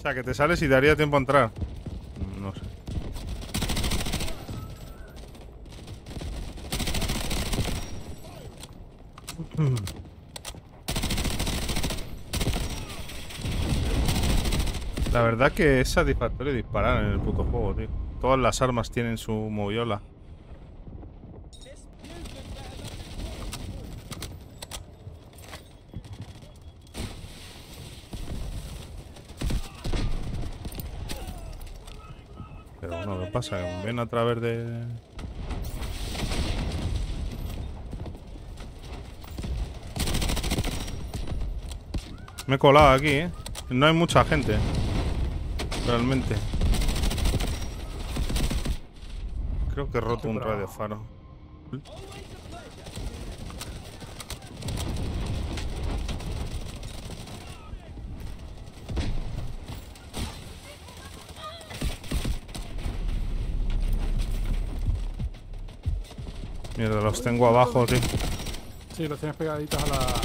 O sea, que te sales y te daría tiempo a entrar. No sé. La verdad que es satisfactorio disparar en el puto juego, tío. Todas las armas tienen su moviola. Pero bueno, ¿qué pasa? Ven a través de... Me he colado aquí, ¿eh? No hay mucha gente, realmente. Creo que he roto un radio faro. Mierda, los tengo abajo, tío. Sí, los tienes pegaditos a la roca.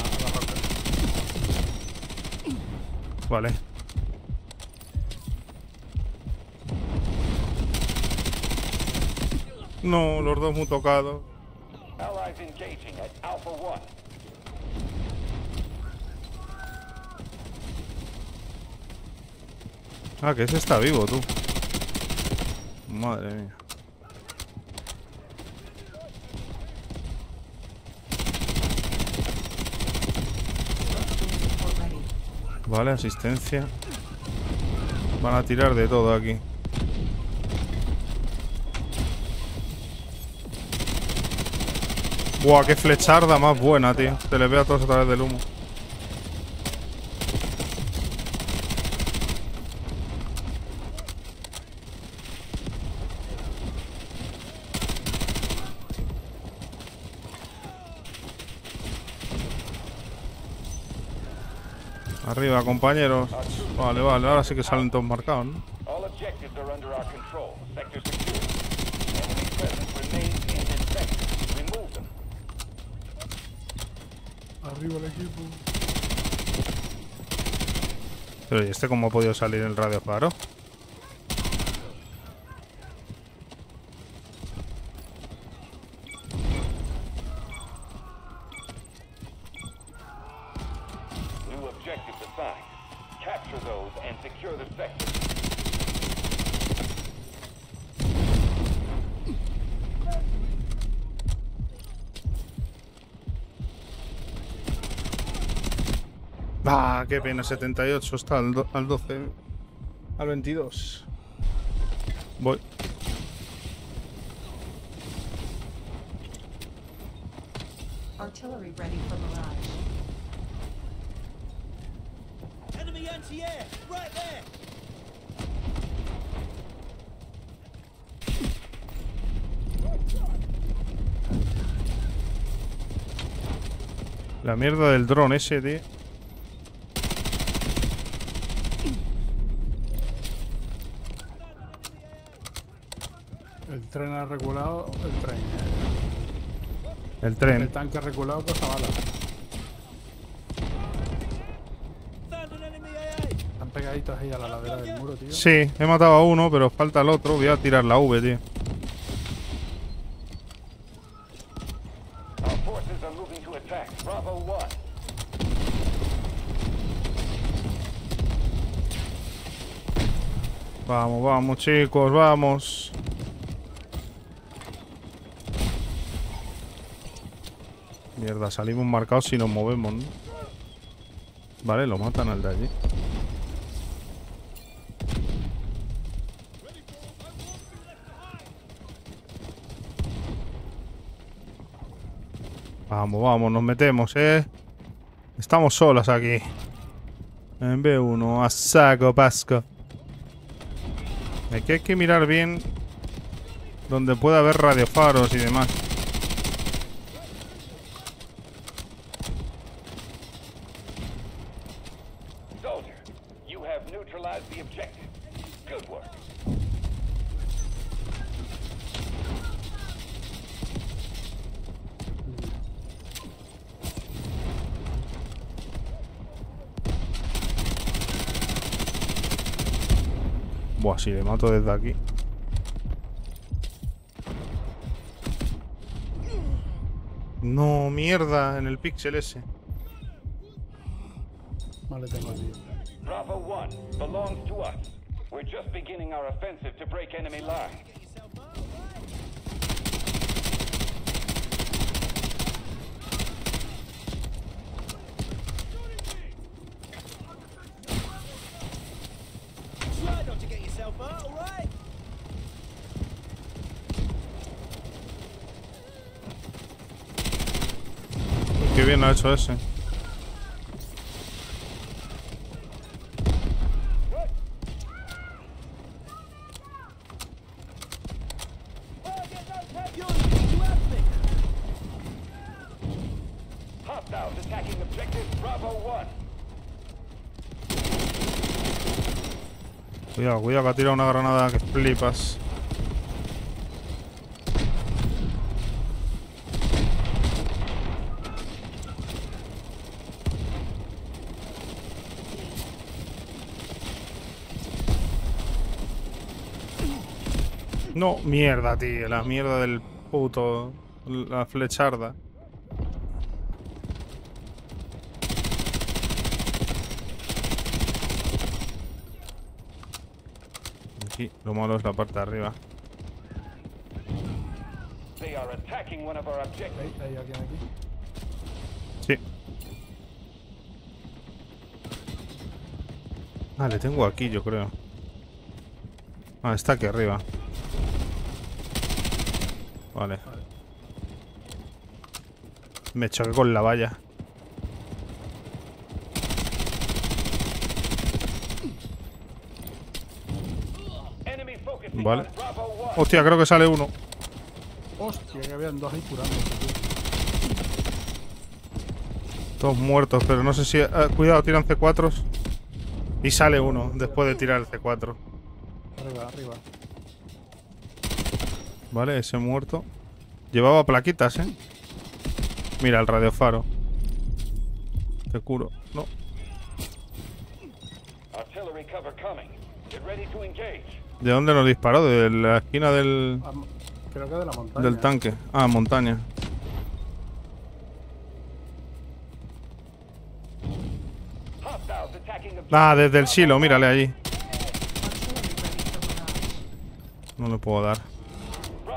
Vale. No, los dos muy tocados. Ah, que ese está vivo, tú. Madre mía. Vale, asistencia. Van a tirar de todo aquí. Buah, qué flechada más buena, tío. Se les ve a todos a través del humo. Arriba, compañeros. Vale, vale, ahora sí que salen todos marcados, ¿no? Arriba el equipo. Pero, ¿y este cómo ha podido salir el radio faro? Ah, qué pena, 78, está al 12, al 22. Voy. Artillery ready for barrage. Enemy anti-air, right there. La mierda del dron ese, tío. El tren ha reculado, el tren. El tren. El tanque ha reculado, pues a bala. Están pegaditos ahí a la ladera del muro, tío. Sí, he matado a uno, pero falta el otro. Voy a tirar la V, tío. Vamos, vamos, chicos, vamos. Mierda, salimos marcados si nos movemos, ¿no? Vale, lo matan al de allí. Vamos, vamos, nos metemos, ¿eh? Estamos solas aquí. En B1, a saco, pasco. Aquí hay que mirar bien donde pueda haber radiofaros y demás. Buah, si le mato desde aquí. No, mierda, en el pixel ese. Vale, tengo aquí. Bravo 1 belongs to us. We're just beginning our offensive to break enemy line. Qué bien ha hecho ese. Cuidado, cuidado, que ha tirado una granada que flipas. No, mierda, tío, la mierda del puto, la flecharda. Aquí lo malo es la parte de arriba. ¿Hay alguien aquí? Sí. Ah, le tengo aquí, yo creo. Ah, está aquí arriba. Vale. Me choqué con la valla. Vale. Hostia, creo que sale uno. Hostia, que habían dos ahí curando. Dos muertos, pero no sé si... cuidado, tiran C4s. Y sale uno después de tirar el C4. Arriba, arriba. Vale, ese muerto. Llevaba plaquitas, ¿eh? Mira, el radiofaro. Te curo. No. ¿De dónde nos disparó? De la esquina del... Creo que de la montaña. Del tanque. Ah, montaña. Ah, desde el silo. Mírale allí. No le puedo dar.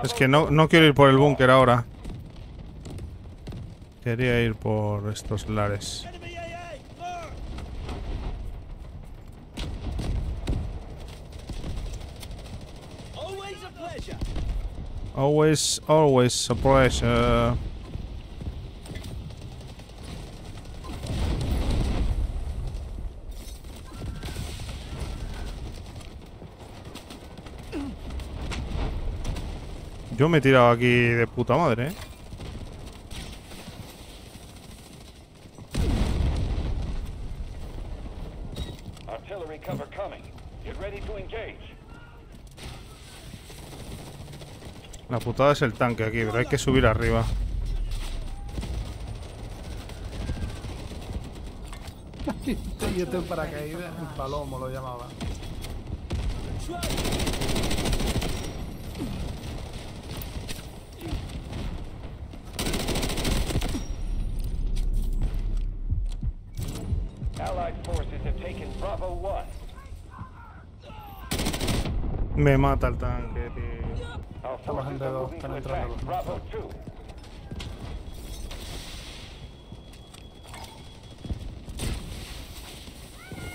Es que no quiero ir por el búnker ahora. Quería ir por estos lares. Always, always a pleasure. Yo me he tirado aquí de puta madre, ¿eh? Artillery cover coming. Get ready to engage. La putada es el tanque aquí, pero hay que subir arriba. Yo estoy en paracaídas, el palomo lo llamaba. Me mata el tanque, tío. Está bajando de dos, están entrando los dos.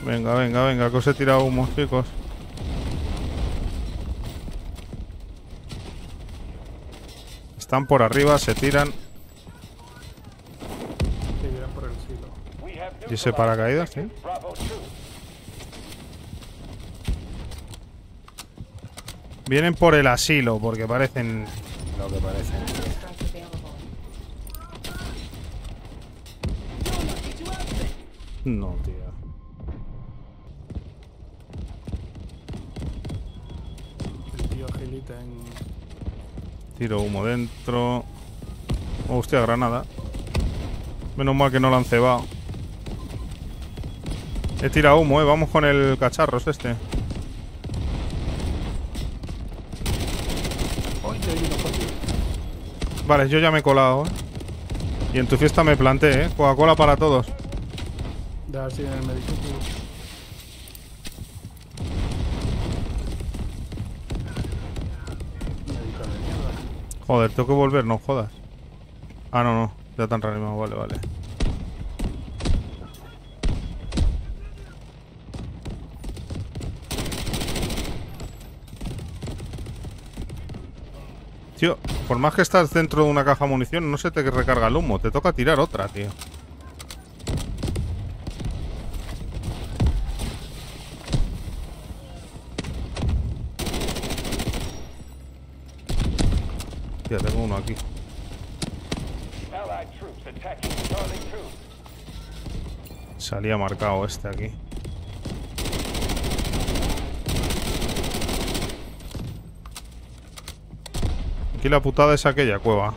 Venga, venga, venga, que os he tirado humos, chicos. Están por arriba, se tiran. Se tiran por el silo. ¿Y ese paracaídas, tío? Vienen por el asilo, porque parecen lo que parecen. No, tío. El tío agilita en... Tiro humo dentro. Oh, hostia, granada. Menos mal que no la han cebado. He tirado humo, vamos con el cacharro este. Vale, yo ya me he colado, ¿eh? Y en tu fiesta me planté, ¿eh? Coca-Cola para todos. Ya, sí, me dijo tú. Joder, tengo que volver, no jodas. Ah, no, no, ya tan reanimado, vale, vale. Tío, por más que estás dentro de una caja de munición, no se te recarga el humo, te toca tirar otra, tío. Ya tengo uno aquí. Salía marcado este aquí. Aquí la putada es aquella cueva.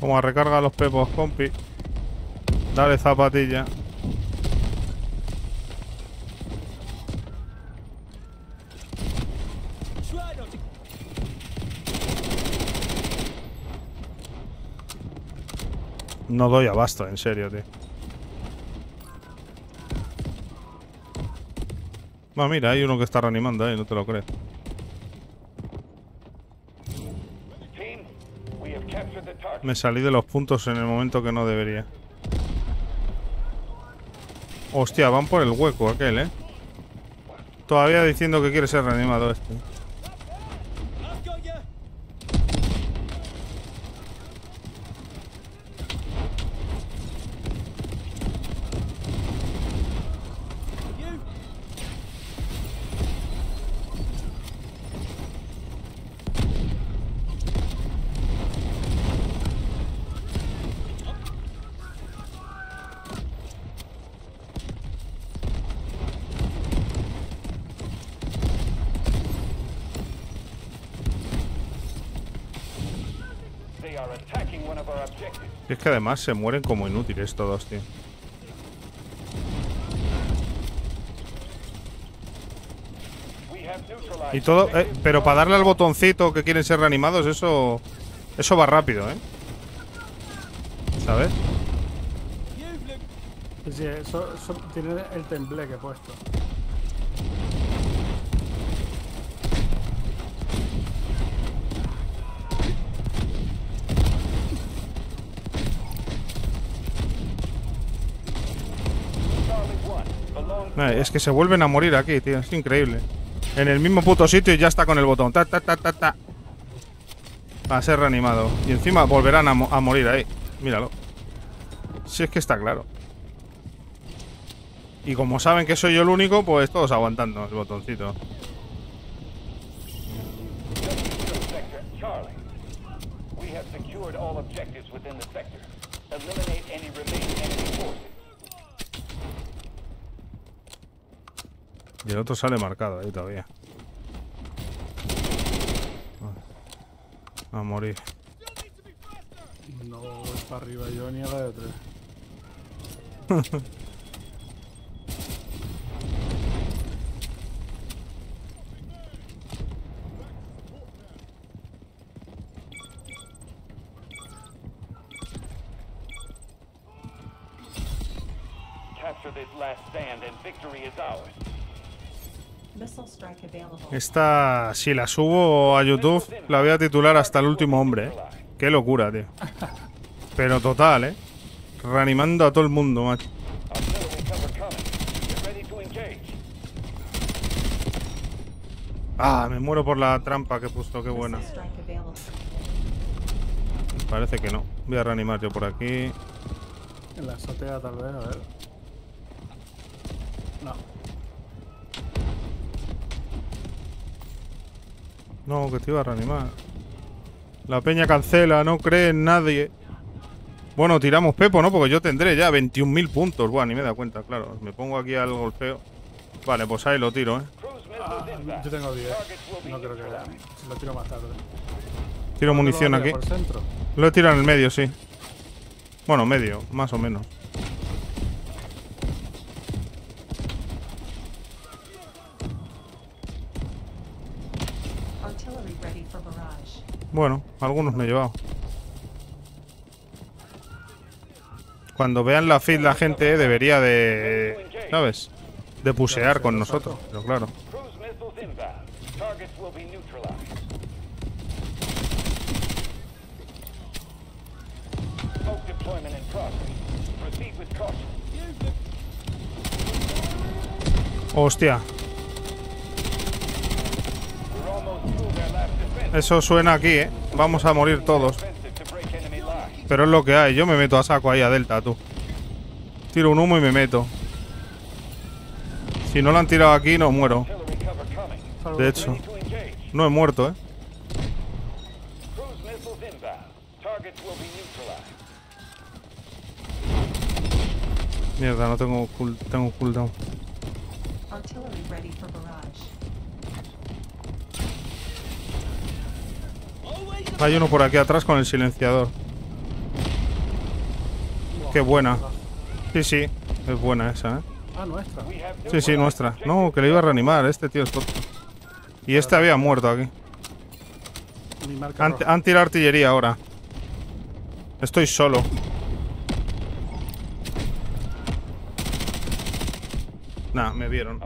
Toma, recarga los pepos, compi. Dale zapatilla. No doy abasto, en serio, tío. Va, mira, hay uno que está reanimando, no te lo crees. Me salí de los puntos en el momento que no debería. Hostia, van por el hueco aquel, ¿eh? Todavía diciendo que quiere ser reanimado este. Y es que además se mueren como inútiles todos, tío. Y todo... pero para darle al botoncito que quieren ser reanimados, eso... Eso va rápido, ¿eh? ¿Sabes? Sí, eso tiene el tembleque puesto. Es que se vuelven a morir aquí, tío. Es increíble. En el mismo puto sitio y ya está con el botón. Ta, ta, ta, ta, ta. Va a ser reanimado. Y encima volverán a morir ahí. Míralo. Si es que está claro. Y como saben que soy yo el único, pues todos aguantando el botoncito. Y el otro sale marcado ahí todavía. A morir. No es para arriba yo ni a la de tres. Capture this last stand and victory is ours. Esta, si la subo a YouTube, la voy a titular Hasta el último hombre, ¿eh? Qué locura, tío. Pero total, ¿eh? Reanimando a todo el mundo, macho. Ah, me muero por la trampa que he puesto, qué buena. Parece que no. Voy a reanimar yo por aquí. En la azotea tal vez, a ver. No. No, que te iba a reanimar. La peña cancela, no cree en nadie. Bueno, tiramos Pepo, ¿no? Porque yo tendré ya 21.000 puntos. Buah, ni me he dado cuenta, claro. Me pongo aquí al golpeo. Vale, pues ahí lo tiro, ¿eh? Ah, yo tengo 10. No creo que lo tiro más tarde. Tiro munición aquí. Lo he tirado en el medio, sí. Bueno, medio, más o menos. Bueno, algunos me he llevado. Cuando vean la feed la gente debería de... ¿sabes? De pusear con nosotros, pero claro. Hostia. Eso suena aquí, ¿eh? Vamos a morir todos. Pero es lo que hay. Yo me meto a saco ahí a Delta, tú. Tiro un humo y me meto. Si no lo han tirado aquí, no muero. De hecho, no he muerto, ¿eh? Mierda, no tengo cooldown. Hay uno por aquí atrás con el silenciador. Qué buena. Sí, sí, es buena esa, ¿eh? Ah, nuestra. Sí, sí, nuestra. No, que le iba a reanimar. Este tío es tonto. Y este había muerto aquí. Han tirado artillería ahora. Estoy solo. Nah, me vieron.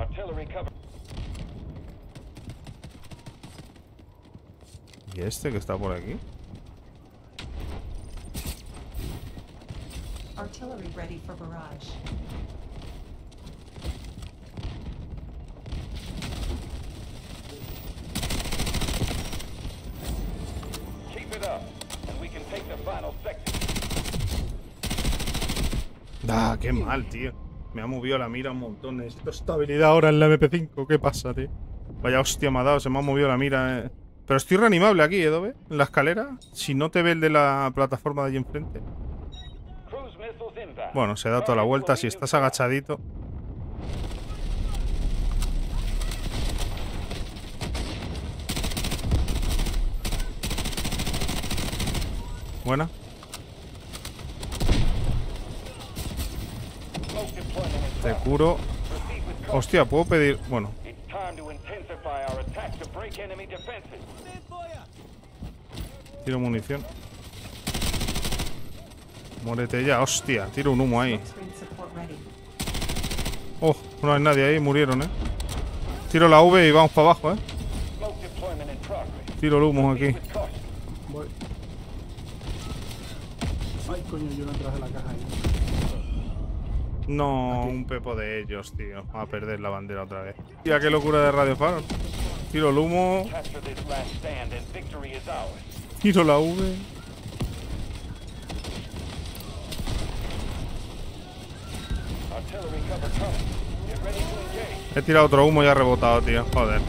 ¿Y este que está por aquí? Artillery ready for barrage. Keep it up, and we can take the final sector. Ah, qué mal, tío. Me ha movido la mira un montón. Necesito estabilidad ahora en la MP5. ¿Qué pasa, tío? Vaya hostia me ha dado. Se me ha movido la mira, eh. Pero estoy reanimable aquí, ¿eh, Dove? En la escalera. Si no te ve el de la plataforma de allí enfrente. Bueno, se da toda la vuelta. Si estás agachadito. Buena. Te curo. Hostia, puedo pedir... Bueno. Tiro munición. Muérete ya, hostia. Tiro un humo ahí. Oh, no hay nadie ahí. Murieron, eh. Tiro la V y vamos para abajo, eh. Tiro el humo aquí. Ay, coño, yo no traje la caja ahí. No, un pepo de ellos, tío. Va a perder la bandera otra vez. Tía, qué locura de Radio Faro. Tiro el humo. Tiro la V. He tirado otro humo y ha rebotado, tío. Joder.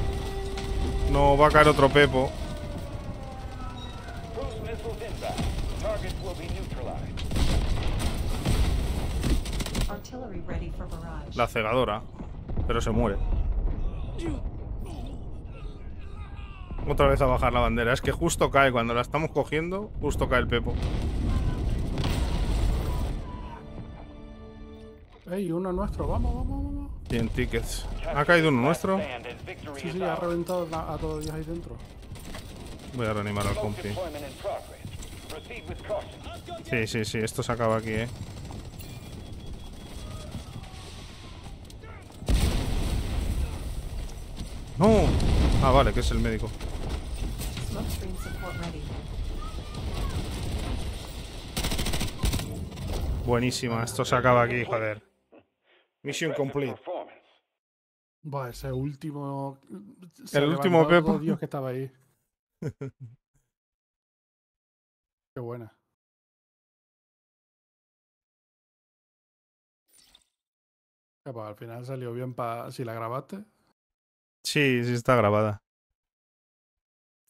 No, va a caer otro pepo. La cegadora. Pero se muere. Otra vez a bajar la bandera. Es que justo cae. Cuando la estamos cogiendo, justo cae el pepo. Ey, uno nuestro. Vamos, vamos, vamos. 100 tickets. ¿Ha caído uno nuestro? Sí, sí, ha reventado a todos ellos ahí dentro. Voy a reanimar al compi. Sí, sí, sí. Esto se acaba aquí, eh. No. Ah, vale, que es el médico. Buenísima, esto se acaba aquí, joder. Mission complete. Buah, ese último... El último pepo. Dios, que estaba ahí. Qué buena. Al final salió bien para... Si la grabaste... Sí, sí está grabada.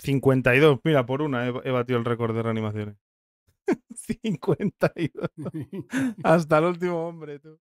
52, mira, por una he batido el récord de reanimaciones. 52. Hasta el último hombre, tú.